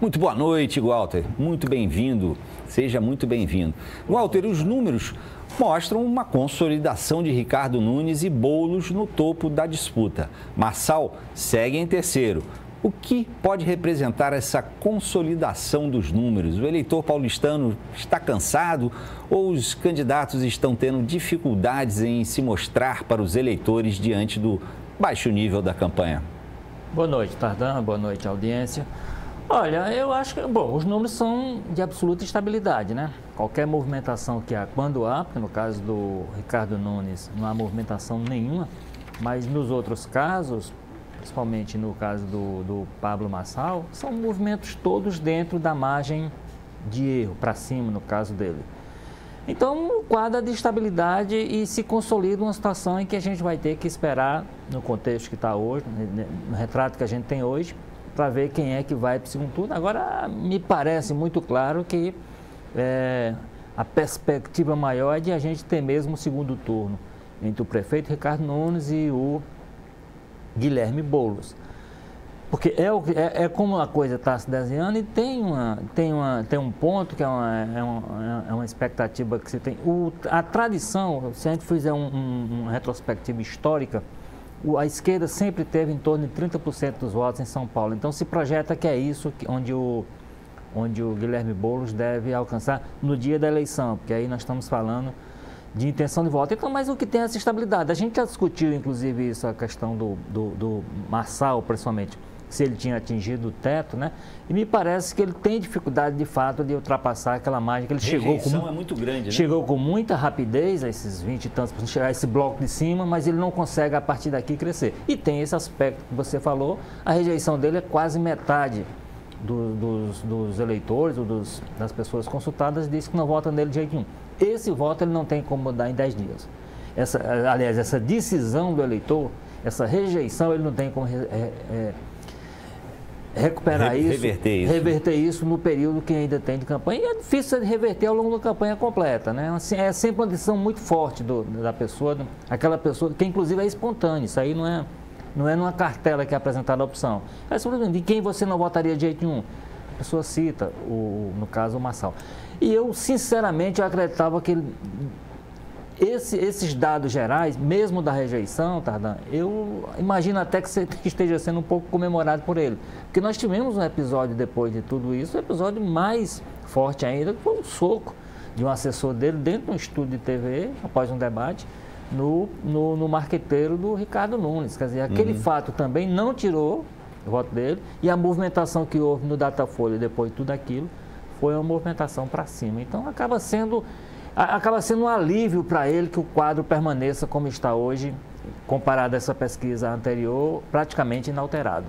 Muito boa noite, Walter. Muito bem-vindo. Seja muito bem-vindo. Walter, os números mostram uma consolidação de Ricardo Nunes e Boulos no topo da disputa. Marçal segue em terceiro. O que pode representar essa consolidação dos números? O eleitor paulistano está cansado ou os candidatos estão tendo dificuldades em se mostrar para os eleitores diante do baixo nível da campanha? Boa noite, Tardin. Boa noite, audiência. Olha, eu acho que, bom, os números são de absoluta estabilidade, né? Qualquer movimentação que há, quando há, porque no caso do Ricardo Nunes não há movimentação nenhuma, mas nos outros casos, principalmente no caso do Pablo Marçal, são movimentos todos dentro da margem de erro, para cima no caso dele. Então, o quadro é de estabilidade e se consolida uma situação em que a gente vai ter que esperar, no contexto que está hoje, no retrato que a gente tem hoje, para ver quem é que vai para o segundo turno. Agora, me parece muito claro que a perspectiva maior é de a gente ter mesmo o segundo turno entre o prefeito Ricardo Nunes e o Guilherme Boulos. Porque é como a coisa está se desenhando e tem um ponto que é uma expectativa que se tem. A tradição, se a gente fizer uma retrospectiva histórica, a esquerda sempre teve em torno de 30% dos votos em São Paulo. Então, se projeta que é isso onde o Guilherme Boulos deve alcançar no dia da eleição, porque aí nós estamos falando de intenção de voto. Então, mas o que tem é essa estabilidade? A gente já discutiu, inclusive, isso, a questão do Marçal, principalmente, se ele tinha atingido o teto, né? E me parece que ele tem dificuldade, de fato, de ultrapassar aquela margem que ele chegou com, é muito grande, né? Chegou com muita rapidez a esses 20 e tantos, para chegar a esse bloco de cima, mas ele não consegue, a partir daqui, crescer. E tem esse aspecto que você falou, a rejeição dele é quase metade dos eleitores, ou das pessoas consultadas, diz que não vota nele de jeito nenhum. Esse voto ele não tem como dar em 10 dias. Aliás, essa decisão do eleitor, essa rejeição, ele não tem como reverter isso no período que ainda tem de campanha. E é difícil de reverter ao longo da campanha completa, né? Assim, é sempre uma decisão muito forte da pessoa, aquela pessoa que inclusive é espontânea. Isso aí não é numa cartela que é apresentada a opção. É simplesmente de quem você não votaria de jeito nenhum. A pessoa cita, no caso, o Marçal. E eu, sinceramente, eu acreditava que esses dados gerais, mesmo da rejeição, Tardin, eu imagino até que esteja sendo um pouco comemorado por ele. Porque nós tivemos um episódio, depois de tudo isso, um episódio mais forte ainda, que foi um soco de um assessor dele dentro de um estúdio de TV, após um debate, no marqueteiro do Ricardo Nunes. Quer dizer, aquele fato também não tirou o voto dele, e a movimentação que houve no Datafolha depois de tudo aquilo foi uma movimentação para cima. Então, acaba sendo um alívio para ele que o quadro permaneça como está hoje, comparado a essa pesquisa anterior, praticamente inalterado.